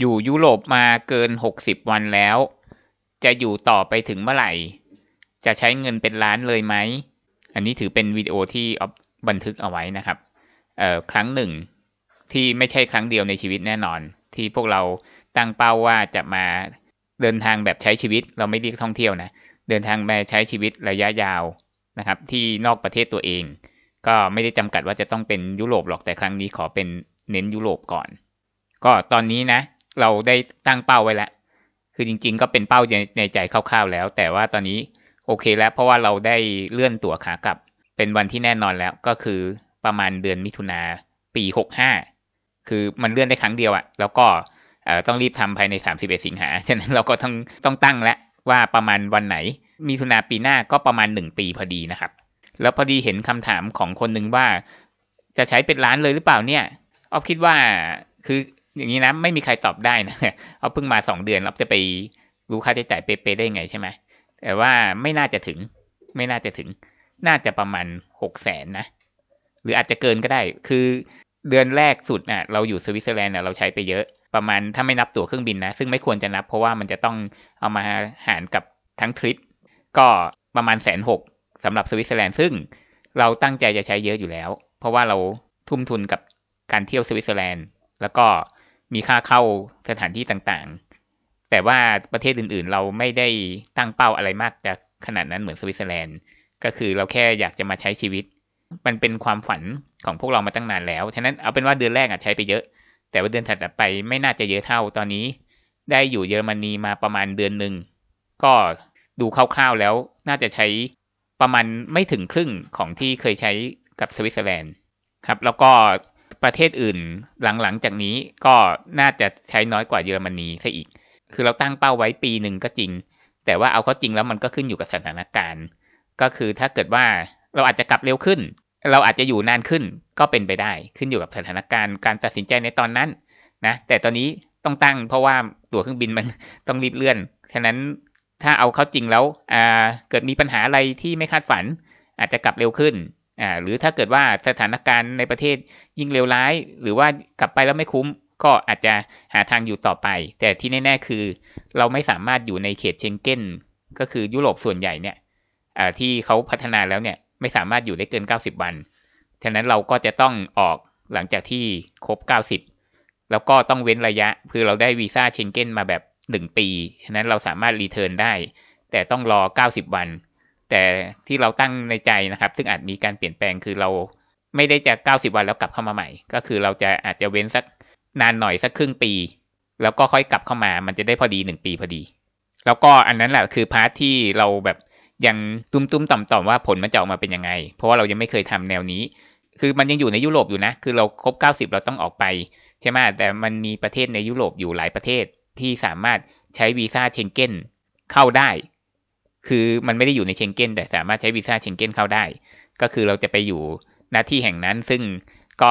อยู่ยุโรปมาเกิน60วันแล้วจะอยู่ต่อไปถึงเมื่อไหร่จะใช้เงินเป็นล้านเลยไหมอันนี้ถือเป็นวิดีโอที่บันทึกเอาไว้นะครับครั้งหนึ่งที่ไม่ใช่ครั้งเดียวในชีวิตแน่นอนที่พวกเราตั้งเป้าว่าจะมาเดินทางแบบใช้ชีวิตเราไม่เรียกท่องเที่ยวนะเดินทางแบบใช้ชีวิตระยะยาวนะครับที่นอกประเทศตัวเองก็ไม่ได้จำกัดว่าจะต้องเป็นยุโรปหรอกแต่ครั้งนี้ขอเป็นเน้นยุโรปก่อนก็ตอนนี้นะเราได้ตั้งเป้าไว้แล้วคือจริงๆก็เป็นเป้าในใจคร่าวๆแล้วแต่ว่าตอนนี้โอเคแล้วเพราะว่าเราได้เลื่อนตั๋วขากลับเป็นวันที่แน่นอนแล้วก็คือประมาณเดือนมิถุนาปี65คือมันเลื่อนได้ครั้งเดียวอะแล้วก็ต้องรีบทำภายใน31สิงหาฉะนั้นเราก็ต้องตั้งแล้วว่าประมาณวันไหนมิถุนาปีหน้าก็ประมาณ1ปีพอดีนะครับแล้วพอดีเห็นคำถามของคนหนึ่งว่าจะใช้เป็นล้านเลยหรือเปล่าเนี่ยอ๊อฟคิดว่าคืออย่างนี้นะไม่มีใครตอบได้นะอ๊อฟเพิ่งมา2เดือนอ๊อฟจะไปรู้ค่าใช้จ่ายเป๊ะๆได้ไงใช่ไหมแต่ว่าไม่น่าจะถึงน่าจะประมาณ600,000นะหรืออาจจะเกินก็ได้คือเดือนแรกสุดน่ะเราอยู่สวิตเซอร์แลนด์เราใช้ไปเยอะประมาณถ้าไม่นับตั๋วเครื่องบินนะซึ่งไม่ควรจะนับเพราะว่ามันจะต้องเอามาหารกับทั้งทริปก็ประมาณ160,000สำหรับสวิตเซอร์แลนด์ซึ่งเราตั้งใจจะใช้เยอะอยู่แล้วเพราะว่าเราทุ่มทุนกับการเที่ยวสวิตเซอร์แลนด์แล้วก็มีค่าเข้าสถานที่ต่างๆแต่ว่าประเทศอื่นๆเราไม่ได้ตั้งเป้าอะไรมากแต่ขนาดนั้นเหมือนสวิตเซอร์แลนด์ก็คือเราแค่อยากจะมาใช้ชีวิตมันเป็นความฝันของพวกเรามาตั้งนานแล้วฉะนั้นเอาเป็นว่าเดือนแรกใช้ไปเยอะแต่ว่าเดือนถัดไปไม่น่าจะเยอะเท่าตอนนี้ได้อยู่เยอรมนีมาประมาณเดือนหนึ่งก็ดูคร่าวๆแล้วน่าจะใช้ประมาณไม่ถึงครึ่งของที่เคยใช้กับสวิตเซอร์แลนด์ครับแล้วก็ประเทศอื่นหลังๆจากนี้ก็น่าจะใช้น้อยกว่าเยอรมนีซะอีกคือเราตั้งเป้าไว้ปีหนึ่งก็จริงแต่ว่าเอาเข้าจริงแล้วมันก็ขึ้นอยู่กับสถานการณ์ก็คือถ้าเกิดว่าเราอาจจะกลับเร็วขึ้นเราอาจจะอยู่นานขึ้นก็เป็นไปได้ขึ้นอยู่กับสถานการณ์การตัดสินใจในตอนนั้นนะแต่ตอนนี้ต้องตั้งเพราะว่าตั๋วเครื่องบินมันต้องรีบเลื่อนฉะนั้นถ้าเอาเข้าจริงแล้วเกิดมีปัญหาอะไรที่ไม่คาดฝันอาจจะกลับเร็วขึ้นหรือถ้าเกิดว่าสถานการณ์ในประเทศยิ่งเลวร้ายหรือว่ากลับไปแล้วไม่คุ้มก็อาจจะหาทางอยู่ต่อไปแต่ที่แน่ๆคือเราไม่สามารถอยู่ในเขตเชงเก้นก็คือยุโรปส่วนใหญ่เนี่ยที่เขาพัฒนาแล้วเนี่ยไม่สามารถอยู่ได้เกิน90วันฉะนั้นเราก็จะต้องออกหลังจากที่ครบ90แล้วก็ต้องเว้นระยะคือเราได้วีซ่าเชงเก้นมาแบบ1ปีฉะนั้นเราสามารถรีเทิร์นได้แต่ต้องรอ90วันแต่ที่เราตั้งในใจนะครับซึ่งอาจมีการเปลี่ยนแปลงคือเราไม่ได้จะ90วันแล้วกลับเข้ามาใหม่ก็คือเราจะอาจจะเว้นสักนานหน่อยสักครึ่งปีแล้วก็ค่อยกลับเข้ามามันจะได้พอดี1ปีพอดีแล้วก็อันนั้นแหละคือพาร์ทที่เราแบบยังตุ้มๆต่อมๆว่าผลมันจะออกมาเป็นยังไงเพราะว่าเรายังไม่เคยทำแนวนี้คือมันยังอยู่ในยุโรปอยู่นะคือเราครบ90เราต้องออกไปใช่ไหมแต่มันมีประเทศในยุโรปอยู่หลายประเทศที่สามารถใช้วีซ่าเชงเก้นเข้าได้คือมันไม่ได้อยู่ในเชงเก้นแต่สามารถใช้วีซ่าเชงเก้นเข้าได้ก็คือเราจะไปอยู่ณที่แห่งนั้นซึ่งก็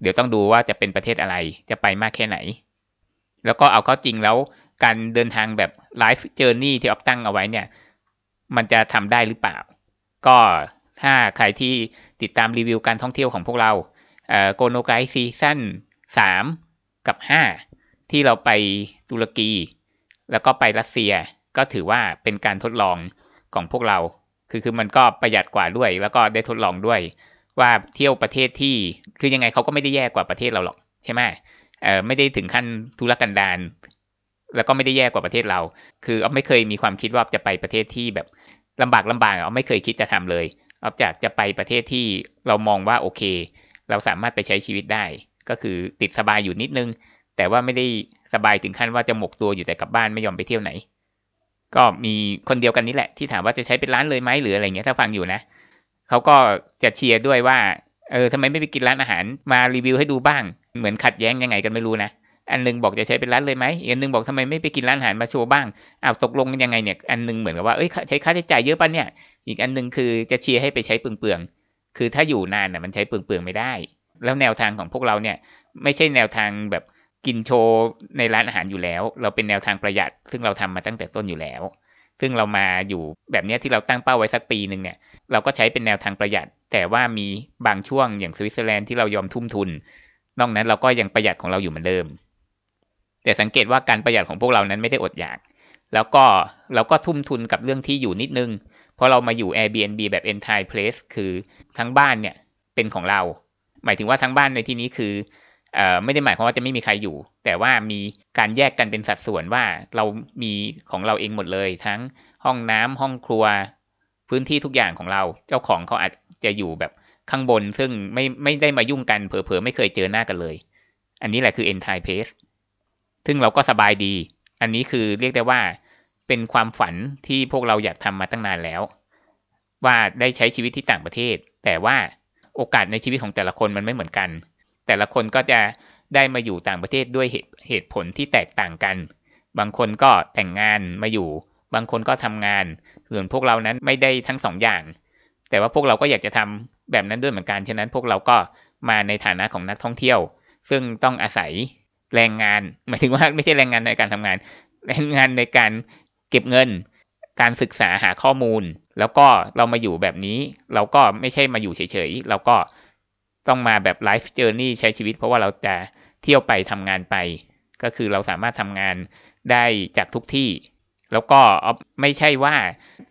เดี๋ยวต้องดูว่าจะเป็นประเทศอะไรจะไปมากแค่ไหนแล้วก็เอาเข้าจริงแล้วการเดินทางแบบไลฟ์เจอร์นี่ที่อ๊อฟตั้งเอาไว้เนี่ยมันจะทำได้หรือเปล่าก็ถ้าใครที่ติดตามรีวิวการท่องเที่ยวของพวกเราโกโนไกด์ซีซั่น3กับ5ที่เราไปตุรกีแล้วก็ไปรัสเซียก็ถือว่าเป็นการทดลองของพวกเราคือมันก็ประหยัดกว่าด้วยแล้วก็ได้ทดลองด้วยว่าเที่ยวประเทศที่คือยังไงเขาก็ไม่ได้แย่กว่าประเทศเราหรอกใช่ไหมไม่ได้ถึงขั้นทุรกันดารแล้วก็ไม่ได้แย่กว่าประเทศเราคืออ๊อฟไม่เคยมีความคิดว่าจะไปประเทศที่แบบลำบากอ๊อฟไม่เคยคิดจะทำเลยอ๊อฟจะไปประเทศที่เรามองว่าโอเคเราสามารถไปใช้ชีวิตได้ก็คือติดสบายอยู่นิดนึงแต่ว่าไม่ได้สบายถึงขั้นว่าจะหมกตัวอยู่แต่กลับบ้านไม่ยอมไปเที่ยวไหนก็มีคนเดียวกันนี่แหละที่ถามว่าจะใช้เป็นร้านเลยไหมหรืออะไรเงี้ยถ้าฟังอยู่นะเขาก็จะเชียร์ด้วยว่าทำไมไม่ไปกินร้านอาหารมารีวิวให้ดูบ้างเหมือนขัดแย้งยังไงกันไม่รู้นะอันนึงบอกจะใช้เป็นร้านเลยไหมอีกอันนึงบอกทำไมไม่ไปกินร้านอาหารมาโชว์บ้างอ้าวตกลงกันยังไงเนี่ยอันนึงเหมือนกับว่าใช้ค่าใช้จ่ายเยอะป่ะเนี่ยอีกอันนึงคือจะเชียร์ให้ไปใช้เปลืองๆคือถ้าอยู่นานน่ะมันใช้เปลืองๆไม่ได้แล้วแนวทางของพวกเราเนี่ยไม่ใช่แนวทางแบบกินโชว์ในร้านอาหารอยู่แล้วเราเป็นแนวทางประหยัดซึ่งเราทำมาตั้งแต่ต้นอยู่แล้วซึ่งเรามาอยู่แบบนี้ที่เราตั้งเป้าไว้สักปีนึงเนี่ยเราก็ใช้เป็นแนวทางประหยัดแต่ว่ามีบางช่วงอย่างสวิตเซอร์แลนด์ที่เรายอมทุ่มทุนนอกนั้นเราก็ยังประหยัดของเราอยู่เหมือนเดิม แต่สังเกตว่าการประหยัดของพวกเรานั้นไม่ได้อดอยากแล้วก็เราก็ทุ่มทุนกับเรื่องที่อยู่นิดนึงเพราะเรามาอยู่ Airbnb แบบ entire place คือทั้งบ้านเนี่ยเป็นของเราหมายถึงว่าทั้งบ้านในที่นี้คือไม่ได้หมายความว่าจะไม่มีใครอยู่แต่ว่ามีการแยกกันเป็นสัดส่วนว่าเรามีของเราเองหมดเลยทั้งห้องน้ำห้องครัวพื้นที่ทุกอย่างของเราเจ้าของเขาอาจจะอยู่แบบข้างบนซึ่งไม่ได้มายุ่งกันเผลอๆไม่เคยเจอหน้ากันเลยอันนี้แหละคือ entire place ซึ่งเราก็สบายดีอันนี้คือเรียกได้ว่าเป็นความฝันที่พวกเราอยากทำมาตั้งนานแล้วว่าได้ใช้ชีวิตที่ต่างประเทศแต่ว่าโอกาสในชีวิตของแต่ละคนมันไม่เหมือนกันแต่ละคนก็จะได้มาอยู่ต่างประเทศด้วยเหตุผลที่แตกต่างกันบางคนก็แต่งงานมาอยู่บางคนก็ทำงานส่วนพวกเรานั้นไม่ได้ทั้งสองอย่างแต่ว่าพวกเราก็อยากจะทำแบบนั้นด้วยเหมือนกันฉะนั้นพวกเราก็มาในฐานะของนักท่องเที่ยวซึ่งต้องอาศัยแรงงานหมายถึงว่าไม่ใช่แรงงานในการทำงานแรงงานในการเก็บเงินการศึกษาหาข้อมูลแล้วก็เรามาอยู่แบบนี้เราก็ไม่ใช่มาอยู่เฉยๆเราก็ต้องมาแบบไลฟ์เจอร์นี่ใช้ชีวิตเพราะว่าเราจะเที่ยวไปทำงานไปก็คือเราสามารถทำงานได้จากทุกที่แล้วก็ไม่ใช่ว่า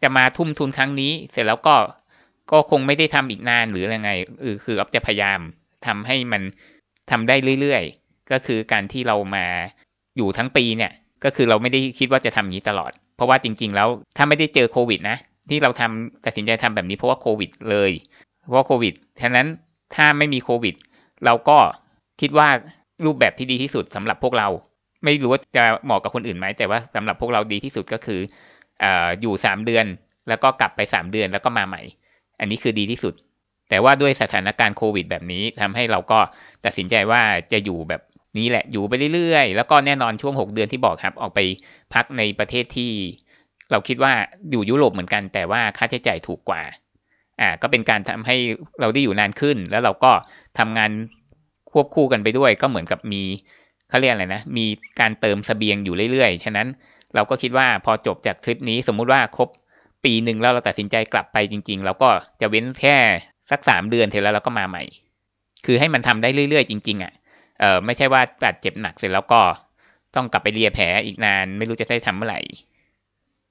จะมาทุ่มทุนครั้งนี้เสร็จแล้วก็คงไม่ได้ทำอีกนานหรืออะไรไงคืออ๊อฟจะพยายามทำให้มันทำได้เรื่อยๆก็คือการที่เรามาอยู่ทั้งปีเนี่ยก็คือเราไม่ได้คิดว่าจะทำอย่างนี้ตลอดเพราะว่าจริงๆแล้วถ้าไม่ได้เจอโควิดนะที่เราตัดสินใจทำแบบนี้เพราะว่าโควิดเลยเพราะโควิดฉะนั้นถ้าไม่มีโควิดเราก็คิดว่ารูปแบบที่ดีที่สุดสำหรับพวกเราไม่รู้ว่าจะเหมาะกับคนอื่นไหมแต่ว่าสำหรับพวกเราดีที่สุดก็คืออยู่3เดือนแล้วก็กลับไป3เดือนแล้วก็มาใหม่อันนี้คือดีที่สุดแต่ว่าด้วยสถานการณ์โควิดแบบนี้ทำให้เราก็ตัดสินใจว่าจะอยู่แบบนี้แหละอยู่ไปเรื่อยๆแล้วก็แน่นอนช่วง6เดือนที่บอกครับออกไปพักในประเทศที่เราคิดว่าอยู่ยุโรปเหมือนกันแต่ว่าค่าใช้จ่ายถูกกว่าก็เป็นการทำให้เราได้อยู่นานขึ้นแล้วเราก็ทำงานควบคู่กันไปด้วยก็เหมือนกับมีเขาเรียกอะไรนะมีการเติมเสบียงอยู่เรื่อยๆฉะนั้นเราก็คิดว่าพอจบจากทริปนี้สมมุติว่าครบปีหนึ่งแล้วเราตัดสินใจกลับไปจริงๆเราก็จะเว้นแค่สัก3เดือนเสร็จแล้วเราก็มาใหม่คือให้มันทำได้เรื่อยๆจริงๆไม่ใช่ว่าบาดเจ็บหนักเสร็จแล้วก็ต้องกลับไปเลียแผลอีกนานไม่รู้จะได้ทำเมื่อไหร่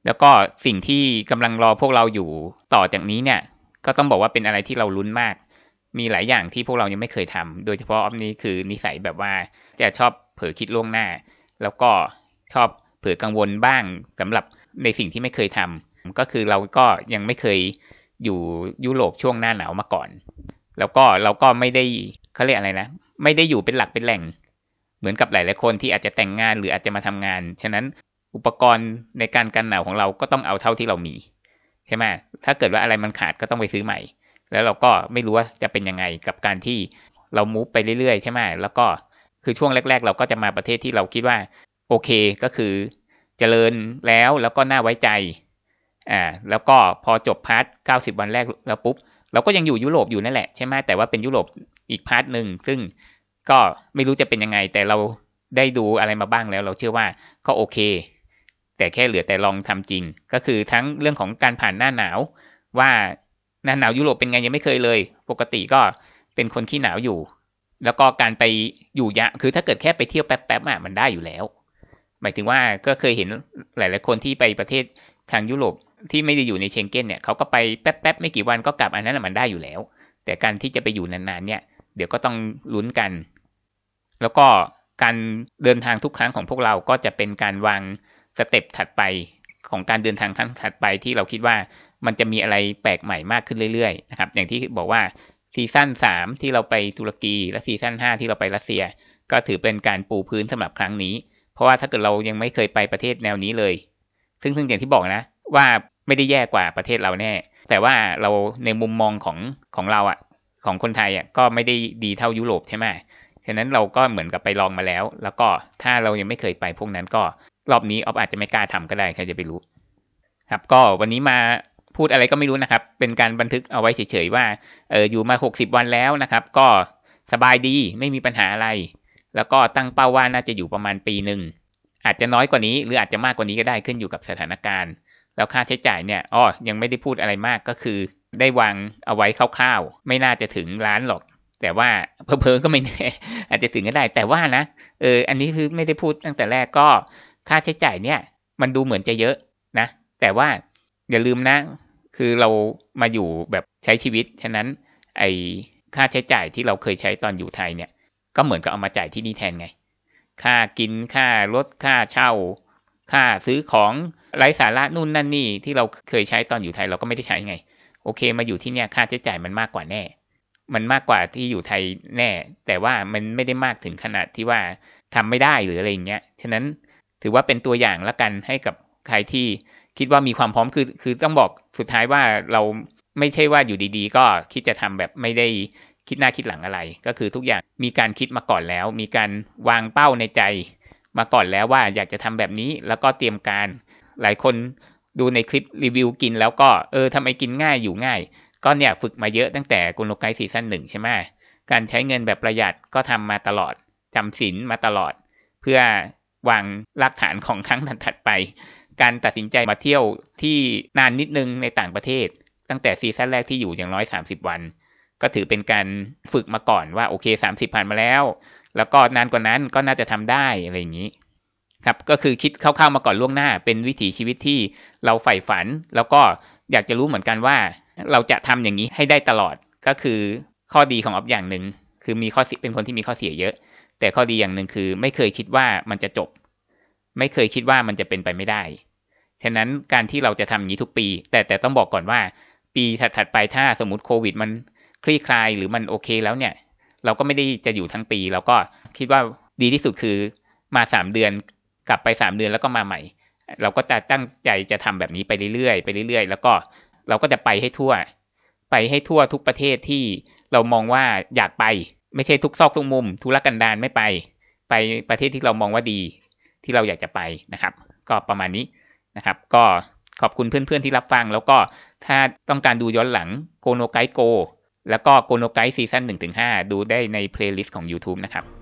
แล้วก็สิ่งที่กำลังรอพวกเราอยู่ต่อจากนี้เนี่ยก็ต้องบอกว่าเป็นอะไรที่เราลุ้นมากมีหลายอย่างที่พวกเรายังไม่เคยทำโดยเฉพาะอ๊อฟนี่คือนิสัยแบบว่าจะชอบเผลอคิดล่วงหน้าแล้วก็ชอบเผลอกังวลบ้างสำหรับในสิ่งที่ไม่เคยทำก็คือเราก็ยังไม่เคยอยู่ยุโรปช่วงหน้าหนาวมาก่อนแล้วก็เราก็ไม่ได้เขาเรียกอะไรนะไม่ได้อยู่เป็นหลักเป็นแหล่งเหมือนกับหลายๆคนที่อาจจะแต่งงานหรืออาจจะมาทำงานฉะนั้นอุปกรณ์ในการกันหนาวของเราก็ต้องเอาเท่าที่เรามีใช่ไหมถ้าเกิดว่าอะไรมันขาดก็ต้องไปซื้อใหม่แล้วเราก็ไม่รู้ว่าจะเป็นยังไงกับการที่เรามูฟไปเรื่อยๆใช่ไหมแล้วก็คือช่วงแรกๆเราก็จะมาประเทศที่เราคิดว่าโอเคก็คือเจริญแล้วก็น่าไว้ใจแล้วก็พอจบพาร์ท90 วันแรกแล้วปุ๊บเราก็ยังอยู่ยุโรปอยู่นั่นแหละใช่ไหมแต่ว่าเป็นยุโรปอีกพาร์ทหนึ่งซึ่งก็ไม่รู้จะเป็นยังไงแต่เราได้ดูอะไรมาบ้างแล้วเราเชื่อว่าก็โอเคแต่แค่เหลือแต่ลองทำจริงก็คือทั้งเรื่องของการผ่านหน้าหนาวว่าหน้าหนาวยุโรปเป็นไงยังไม่เคยเลยปกติก็เป็นคนขี้หนาวอยู่แล้วก็การไปอยู่ยะคือถ้าเกิดแค่ไปเที่ยวแป๊บๆมันได้อยู่แล้วหมายถึงว่าก็เคยเห็นหลายๆคนที่ไปประเทศทางยุโรปที่ไม่ได้อยู่ในเชงเก้นเนี่ยเขาก็ไปแป๊บๆไม่กี่วันก็กลับอันนั้นมันได้อยู่แล้วแต่การที่จะไปอยู่นานๆเนี่ยเดี๋ยวก็ต้องลุ้นกันแล้วก็การเดินทางทุกครั้งของพวกเราก็จะเป็นการวางสเต็ปถัดไปของการเดินทางครั้งถัดไปที่เราคิดว่ามันจะมีอะไรแปลกใหม่มากขึ้นเรื่อยๆนะครับอย่างที่บอกว่าซีซั่น3ที่เราไปตุรกีและซีซั่น5ที่เราไปรัสเซียก็ถือเป็นการปูพื้นสำหรับครั้งนี้เพราะว่าถ้าเกิดเรายังไม่เคยไปประเทศแนวนี้เลยซึ่งอย่างที่บอกนะว่าไม่ได้แย่กว่าประเทศเราแน่แต่ว่าเราในมุมมองของเราอ่ะของคนไทยอ่ะก็ไม่ได้ดีเท่ายุโรปใช่ไหมฉะนั้นเราก็เหมือนกับไปลองมาแล้วก็ถ้าเรายังไม่เคยไปพวกนั้นก็รอบนี้อ๊อฟอาจจะไม่กล้าทำก็ได้ใครจะไปรู้ครับก็วันนี้มาพูดอะไรก็ไม่รู้นะครับเป็นการบันทึกเอาไว้เฉยๆว่าอยู่มา60วันแล้วนะครับก็สบายดีไม่มีปัญหาอะไรแล้วก็ตั้งเป้าว่าน่าจะอยู่ประมาณปีนึงอาจจะน้อยกว่านี้หรืออาจจะมากกว่านี้ก็ได้ขึ้นอยู่กับสถานการณ์แล้วค่าใช้จ่ายเนี่ยยังไม่ได้พูดอะไรมากก็คือได้วางเอาไว้คร่าวๆไม่น่าจะถึงล้านหรอก แต่ว่าเพ้อๆก็ไม่แน่อาจจะถึงก็ได้แต่ว่านะอันนี้คือไม่ได้พูดตั้งแต่แรกก็ค่าใช้จ่ายเนี่ยมันดูเหมือนจะเยอะนะแต่ว่าอย่าลืมนะคือเรามาอยู่แบบใช้ชีวิตฉะนั้นไอ้ค่าใช้จ่ายที่เราเคยใช้ตอนอยู่ไทยเนี่ยก็เหมือนกับเอามาจ่ายที่นี่แทนไงค่ากินค่ารถค่าเช่าค่าซื้อของไร้สาระนู่นนั่นนี่ที่เราเคยใช้ตอนอยู่ไทยเราก็ไม่ได้ใช้ไงโอเคมาอยู่ที่เนี่ยค่าใช้จ่ายมันมากกว่าแน่มันมากกว่าที่อยู่ไทยแน่แต่ว่ามันไม่ได้มากถึงขนาดที่ว่าทำไม่ได้หรืออะไรอย่างเงี้ยฉะนั้นถือว่าเป็นตัวอย่างละกันให้กับใครที่คิดว่ามีความพร้อมคือต้องบอกสุดท้ายว่าเราไม่ใช่ว่าอยู่ดีๆก็คิดจะทำแบบไม่ได้คิดหน้าคิดหลังอะไรก็คือทุกอย่างมีการคิดมาก่อนแล้วมีการวางเป้าในใจมาก่อนแล้วว่าอยากจะทำแบบนี้แล้วก็เตรียมการหลายคนดูในคลิปรีวิวกินแล้วก็ทำไมกินง่ายอยู่ง่ายก็เนี่ยฝึกมาเยอะตั้งแต่กุนโลไกซีซั่น1ใช่ไหมการใช้เงินแบบประหยัดก็ทำมาตลอดจำศีลมาตลอดเพื่อวางรากฐานของครั้งถัดไปการตัดสินใจมาเที่ยวที่นานนิดนึงในต่างประเทศตั้งแต่ซีซั่นแรกที่อยู่อย่างน้อย30วันก็ถือเป็นการฝึกมาก่อนว่าโอเค30ผ่านมาแล้วแล้วก็นานกว่านั้นก็น่าจะทำได้อะไรอย่างนี้ครับก็คือคิดคร่าวๆมาก่อนล่วงหน้าเป็นวิถีชีวิตที่เราใฝ่ฝันแล้วก็อยากจะรู้เหมือนกันว่าเราจะทำอย่างนี้ให้ได้ตลอดก็คือข้อดีของอ๊อฟอย่างหนึ่งคือมีข้อเสียเป็นคนที่มีข้อเสียเยอะแต่ข้อดีอย่างหนึ่งคือไม่เคยคิดว่ามันจะจบไม่เคยคิดว่ามันจะเป็นไปไม่ได้ฉะนั้นการที่เราจะทำอย่างนี้ทุกปีแต่ต้องบอกก่อนว่าปีถัดไปถ้าสมมติโควิดมันคลี่คลายหรือมันโอเคแล้วเนี่ยเราก็ไม่ได้จะอยู่ทั้งปีเราก็คิดว่าดีที่สุดคือมา3เดือนกลับไป3เดือนแล้วก็มาใหม่เราก็จะตั้งใจจะทำแบบนี้ไปเรื่อยๆไปเรื่อยๆแล้วก็เราก็จะไปให้ทั่วทุกประเทศที่เรามองว่าอยากไปไม่ใช่ทุกซอกทุกมุมทุรกันดารไม่ไปประเทศที่เรามองว่าดีที่เราอยากจะไปนะครับก็ประมาณนี้นะครับก็ขอบคุณเพื่อนๆที่รับฟังแล้วก็ถ้าต้องการดูย้อนหลังโกโนไกด์โกแล้วก็โกโนไกด์ซีซั่น 1-5 ดูได้ในเพลย์ลิสต์ของ YouTube นะครับ